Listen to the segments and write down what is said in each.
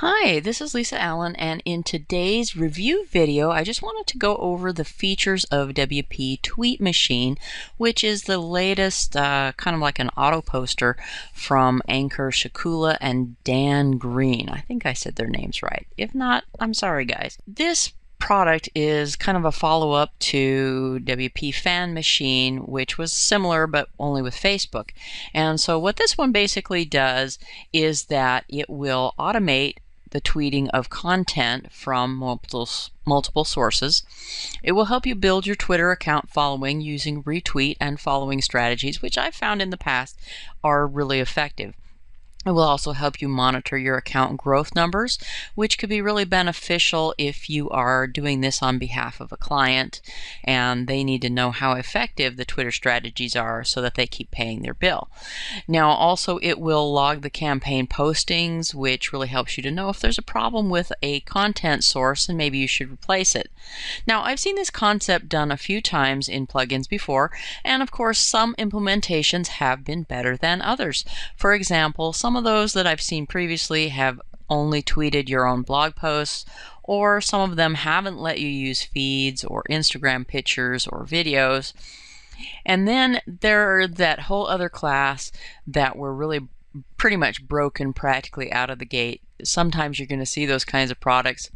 Hi, this is Lisa Allen, and in today's review video, I just wanted to go over the features of WP Tweet Machine, which is the latest kind of like an auto poster from Ankur Shakula and Dan Green. I think I said their names right. If not, I'm sorry, guys. This product is kind of a follow-up to WP Fan Machine, which was similar but only with Facebook. And so what this one basically does is that it will automate the tweeting of content from multiple sources. It will help you build your Twitter account following using retweet and following strategies, which I've found in the past are really effective. It will also help you monitor your account growth numbers, which could be really beneficial if you are doing this on behalf of a client and they need to know how effective the Twitter strategies are so that they keep paying their bill. Now, also, it will log the campaign postings, which really helps you to know if there's a problem with a content source and maybe you should replace it. Now, I've seen this concept done a few times in plugins before, and of course, some implementations have been better than others. For example, some of those that I've seen previously have only tweeted your own blog posts, or some of them haven't let you use feeds or Instagram pictures or videos. And then there are that whole other class that were really pretty much broken practically out of the gate. Sometimes you're going to see those kinds of products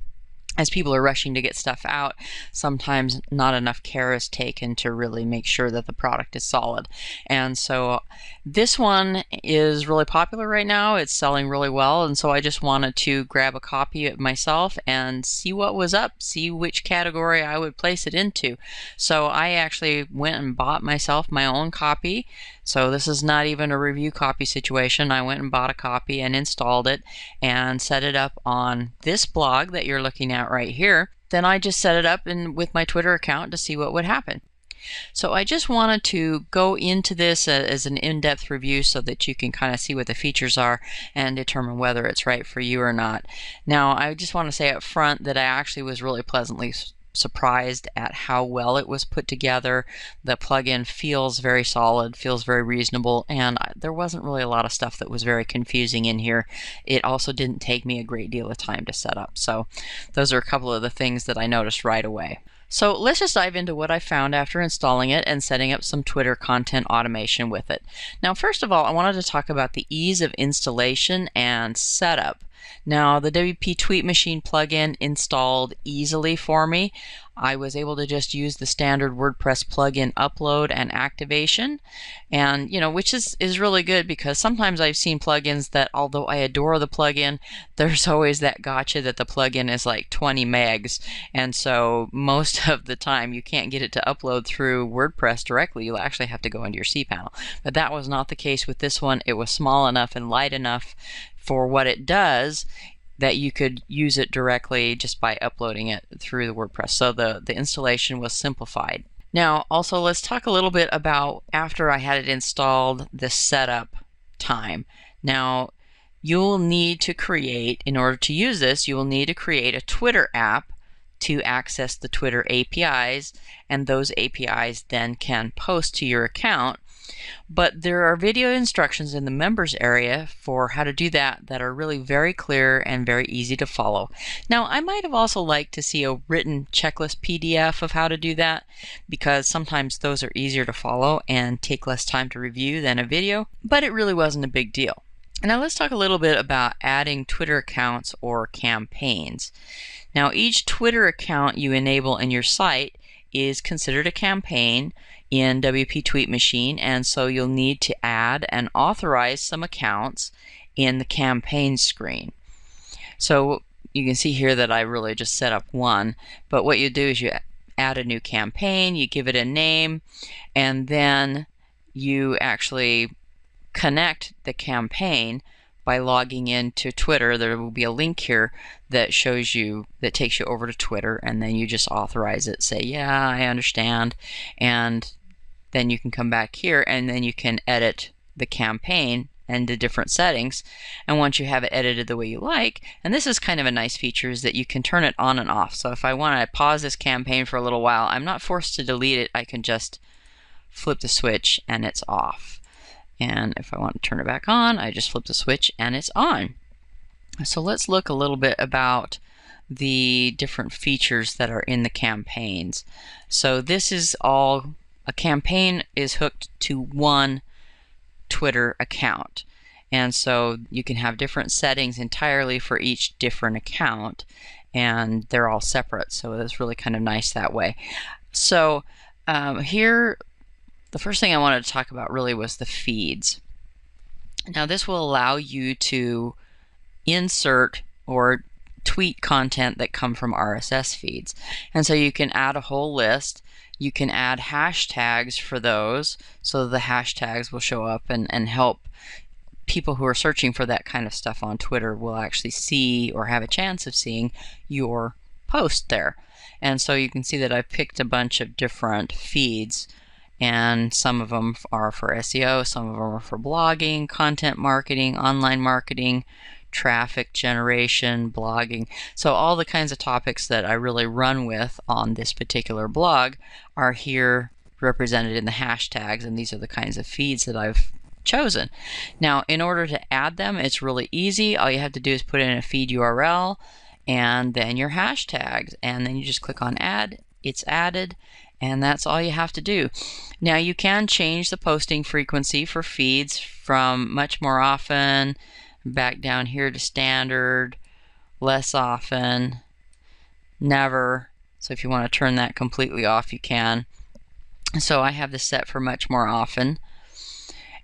as people are rushing to get stuff out. Sometimes not enough care is taken to really make sure that the product is solid. And so this one is really popular right now. It's selling really well. And so I just wanted to grab a copy of it myself and see what was up, see which category I would place it into. So I actually went and bought myself my own copy. So this is not even a review copy situation. I went and bought a copy and installed it and set it up on this blog that you're looking at right here. Then I just set it up with my Twitter account to see what would happen. So I just wanted to go into this as an in-depth review so that you can kind of see what the features are and determine whether it's right for you or not. Now, I just want to say up front that I actually was really pleasantly surprised at how well it was put together. The plugin feels very solid, feels very reasonable, and there wasn't really a lot of stuff that was very confusing in here. It also didn't take me a great deal of time to set up. So those are a couple of the things that I noticed right away. So let's just dive into what I found after installing it and setting up some Twitter content automation with it. Now, first of all, I wanted to talk about the ease of installation and setup. Now, the WP Tweet Machine plugin installed easily for me. I was able to just use the standard WordPress plugin upload and activation, and which is really good, because sometimes I've seen plugins that, although I adore the plugin, there's always that gotcha that the plugin is like 20 megs, and so most of the time you can't get it to upload through WordPress directly. You'll actually have to go into your cPanel. But that was not the case with this one. It was small enough and light enough for what it does that you could use it directly just by uploading it through the WordPress. So the installation was simplified. Now, also, let's talk a little bit about, after I had it installed, the setup time. Now, you'll need to create, in order to use this, you will need to create a Twitter app to access the Twitter APIs, and those APIs then can post to your account. But there are video instructions in the members area for how to do that that are really very clear and very easy to follow. Now, I might have also liked to see a written checklist PDF of how to do that, because sometimes those are easier to follow and take less time to review than a video, but it really wasn't a big deal. Now let's talk a little bit about adding Twitter accounts or campaigns. Now, each Twitter account you enable in your site is considered a campaign in WP Tweet Machine, and so you'll need to add and authorize some accounts in the campaign screen. So you can see here that I really just set up one, but what you do is you add a new campaign, you give it a name, and then you actually connect the campaign by logging into Twitter. There will be a link here that shows you, that takes you over to Twitter, and then you just authorize it, say, yeah, I understand, and then you can come back here and then you can edit the campaign and the different settings. And once you have it edited the way you like, and this is kind of a nice feature, is that you can turn it on and off. So if I want to pause this campaign for a little while, I'm not forced to delete it. I can just flip the switch and it's off. And if I want to turn it back on, I just flip the switch and it's on. So let's look a little bit about the different features that are in the campaigns. So this is all, a campaign is hooked to one Twitter account. And so you can have different settings entirely for each different account, and they're all separate. So it's really kind of nice that way. So here, the first thing I wanted to talk about really was the feeds. Now this will allow you to insert or tweet content that come from RSS feeds. And so you can add a whole list. You can add hashtags for those, so the hashtags will show up and help people who are searching for that kind of stuff on Twitter will actually see or have a chance of seeing your post there. And so you can see that I've picked a bunch of different feeds, and some of them are for SEO, some of them are for blogging, content marketing, online marketing, traffic generation, blogging. So all the kinds of topics that I really run with on this particular blog are here represented in the hashtags, and these are the kinds of feeds that I've chosen. Now, in order to add them, it's really easy. All you have to do is put in a feed URL and then your hashtags, and then you just click on add, it's added, and that's all you have to do. Now, you can change the posting frequency for feeds from much more often back down here to standard, less often, never. So if you want to turn that completely off, you can. So I have this set for much more often.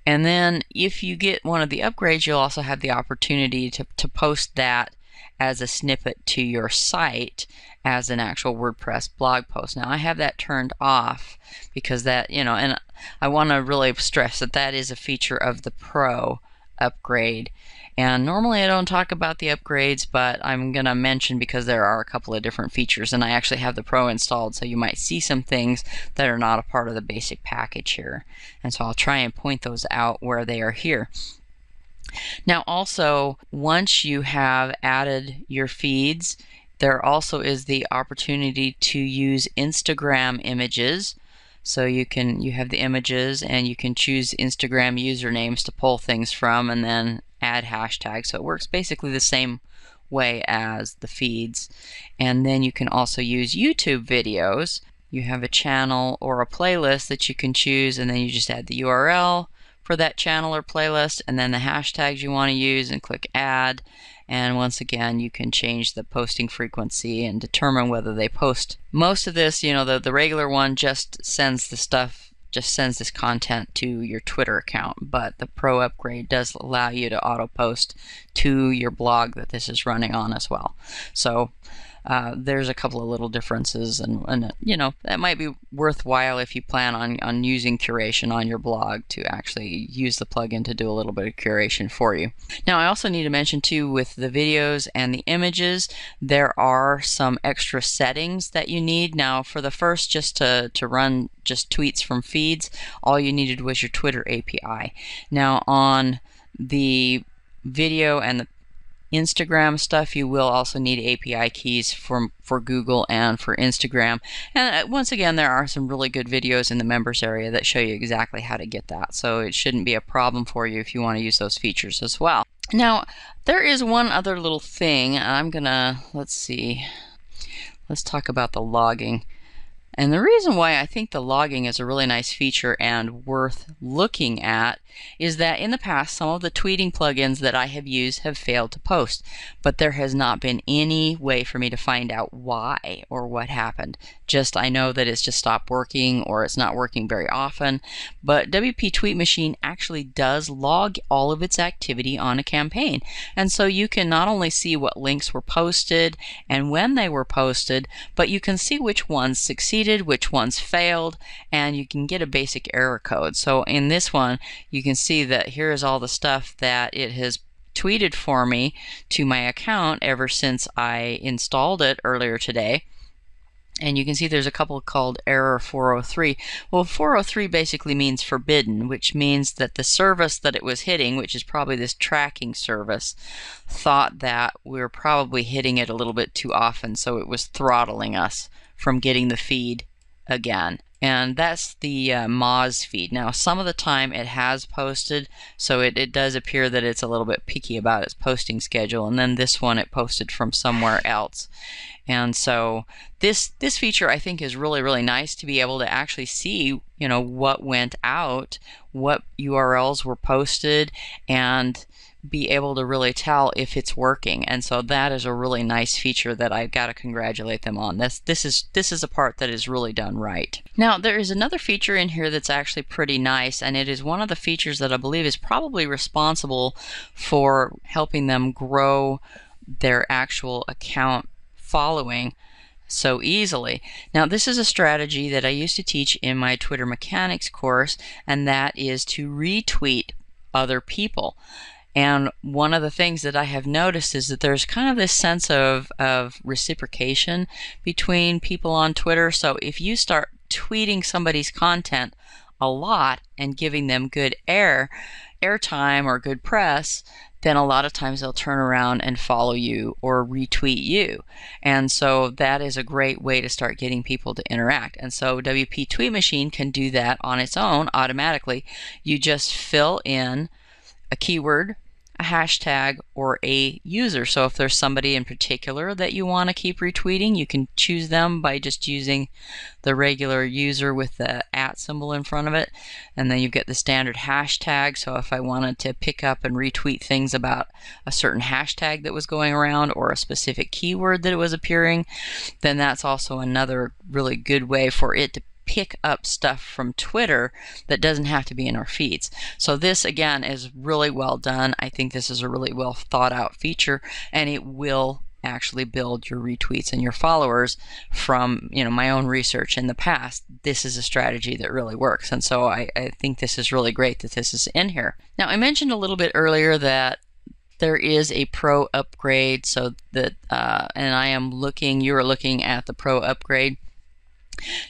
And then if you get one of the upgrades, you'll also have the opportunity to post that as a snippet to your site as an actual WordPress blog post. Now, I have that turned off because that, you know, and I want to really stress that that is a feature of the Pro upgrade. And normally I don't talk about the upgrades, but I'm going to mention because there are a couple of different features, and I actually have the Pro installed, so you might see some things that are not a part of the basic package here. And so I'll try and point those out where they are here. Now also, once you have added your feeds, there also is the opportunity to use Instagram images. So you have the images, and you can choose Instagram usernames to pull things from and then add hashtags. So it works basically the same way as the feeds. And then you can also use YouTube videos. You have a channel or a playlist that you can choose, and then you just add the URL for that channel or playlist and then the hashtags you want to use and click add. And once again, you can change the posting frequency and determine whether they post. Most of this, you know, the regular one just sends this content to your Twitter account, but the Pro upgrade does allow you to auto post to your blog that this is running on as well. So there's a couple of little differences, and you know, that might be worthwhile if you plan on using curation on your blog to actually use the plugin to do a little bit of curation for you. Now, I also need to mention too, with the videos and the images, there are some extra settings that you need. Now, for the first, just to run just tweets from feeds, all you needed was your Twitter API. Now, on the video and the Instagram stuff, you will also need API keys for Google and for Instagram. And once again, there are some really good videos in the members area that show you exactly how to get that. So it shouldn't be a problem for you if you want to use those features as well. Now, there is one other little thing. I'm gonna, let's see, let's talk about the logging. And the reason why I think the logging is a really nice feature and worth looking at is that in the past, some of the tweeting plugins that I have used have failed to post, but there has not been any way for me to find out why or what happened. Just, I know that it's just stopped working or it's not working very often, but WP Tweet Machine actually does log all of its activity on a campaign. And so you can not only see what links were posted and when they were posted, but you can see which ones succeeded, which ones failed, and you can get a basic error code. So in this one, you can see that here is all the stuff that it has tweeted for me to my account ever since I installed it earlier today. And you can see there's a couple called error 403. Well, 403 basically means forbidden, which means that the service that it was hitting, which is probably this tracking service, thought that we were probably hitting it a little bit too often, so it was throttling us from getting the feed again. and that's the Moz feed. Now some of the time it has posted, so it does appear that it's a little bit picky about its posting schedule, and then this one it posted from somewhere else. And so this feature I think is really nice, to be able to actually see, you know, what went out, what URLs were posted, and be able to really tell if it's working. And so that is a really nice feature that I've got to congratulate them on. This is a part that is really done right. Now there is another feature in here that's actually pretty nice, and it is one of the features that I believe is probably responsible for helping them grow their actual account following so easily. Now this is a strategy that I used to teach in my Twitter Mechanics course, and that is to retweet other people. And one of the things that I have noticed is that there's kind of this sense of reciprocation between people on Twitter. So if you start tweeting somebody's content a lot and giving them good airtime or good press, then a lot of times they'll turn around and follow you or retweet you. And so that is a great way to start getting people to interact. And so WP Tweet Machine can do that on its own automatically. You just fill in a keyword, a hashtag, or a user. So if there's somebody in particular that you want to keep retweeting, you can choose them by just using the regular user with the @ symbol in front of it, and then you get the standard hashtag. So if I wanted to pick up and retweet things about a certain hashtag that was going around or a specific keyword that was appearing, then that's also another really good way for it to pick up stuff from Twitter that doesn't have to be in our feeds. So this again is really well done. I think this is a really well thought out feature, and it will actually build your retweets and your followers. From, you know, my own research in the past, this is a strategy that really works, and so I think this is really great that this is in here. Now I mentioned a little bit earlier that there is a pro upgrade, so that and I am looking, you are looking at the pro upgrade.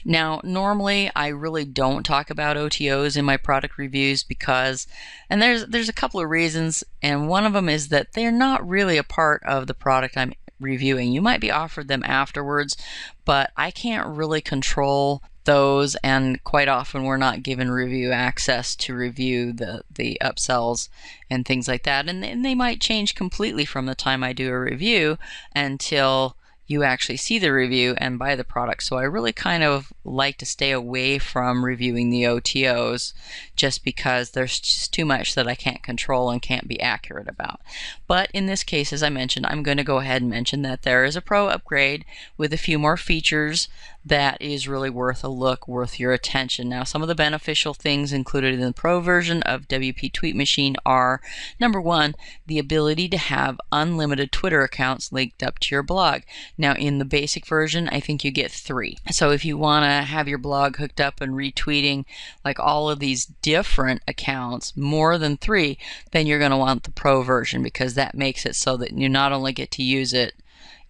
Now normally I really don't talk about OTOs in my product reviews because, and there's a couple of reasons, and one of them is that they're not really a part of the product I'm reviewing. You might be offered them afterwards, but I can't really control those, and quite often we're not given review access to review the upsells and things like that, and they might change completely from the time I do a review until you actually see the review and buy the product. So I really kind of like to stay away from reviewing the OTOs just because there's just too much that I can't control and can't be accurate about. But in this case, as I mentioned, I'm going to go ahead and mention that there is a pro upgrade with a few more features that is really worth a look, worth your attention. Now some of the beneficial things included in the pro version of WP Tweet Machine are, number one, the ability to have unlimited Twitter accounts linked up to your blog. Now in the basic version I think you get 3. So if you want to have your blog hooked up and retweeting like all of these different accounts, more than 3, then you're going to want the pro version, because that makes it so that you not only get to use it,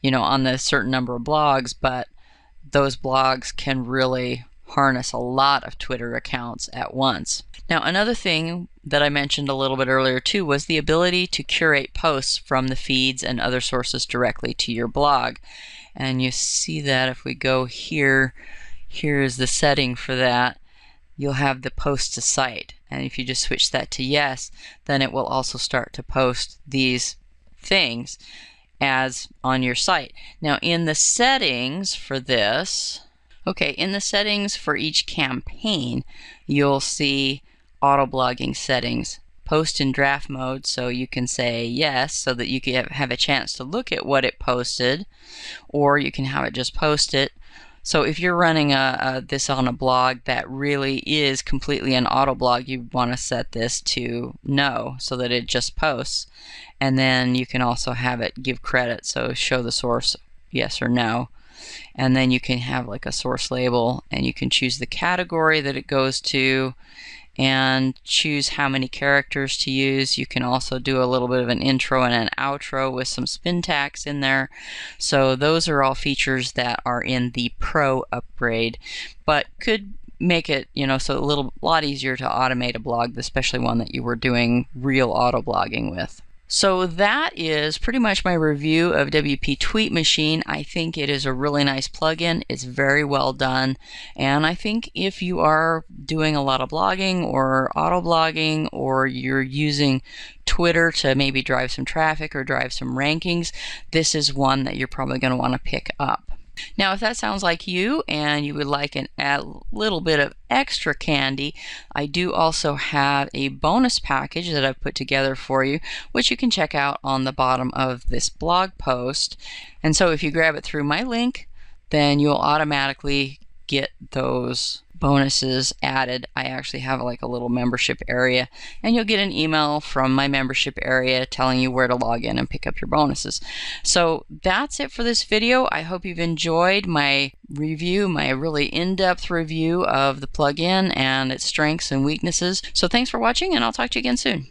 you know, on a certain number of blogs, but those blogs can really harness a lot of Twitter accounts at once. Now another thing that I mentioned a little bit earlier too was the ability to curate posts from the feeds and other sources directly to your blog. And you see that if we go here, here's the setting for that. You'll have the post to site, and if you just switch that to yes, then it will also start to post these things as on your site. Now in the settings for this, okay, in the settings for each campaign, you'll see auto blogging settings, post in draft mode, so you can say yes so that you can have a chance to look at what it posted, or you can have it just post it. So if you're running this on a blog that really is completely an auto blog, you want to set this to no so that it just posts. And then you can also have it give credit, so show the source, yes or no. And then you can have like a source label, and you can choose the category that it goes to and choose how many characters to use. You can also do a little bit of an intro and an outro with some spin tax in there. So those are all features that are in the pro upgrade, but could make it, you know, so a lot easier to automate a blog, especially one that you were doing real auto blogging with. So that is pretty much my review of WP Tweet Machine. I think it is a really nice plugin. It's very well done. And I think if you are doing a lot of blogging or auto blogging, or you're using Twitter to maybe drive some traffic or drive some rankings, this is one that you're probably going to want to pick up. Now, if that sounds like you and you would like a little bit of extra candy, I do also have a bonus package that I've put together for you, which you can check out on the bottom of this blog post. And so if you grab it through my link, then you'll automatically get those bonuses added. I actually have like a little membership area, and you'll get an email from my membership area telling you where to log in and pick up your bonuses. So that's it for this video. I hope you've enjoyed my review, my really in-depth review of the plugin and its strengths and weaknesses. So thanks for watching, and I'll talk to you again soon.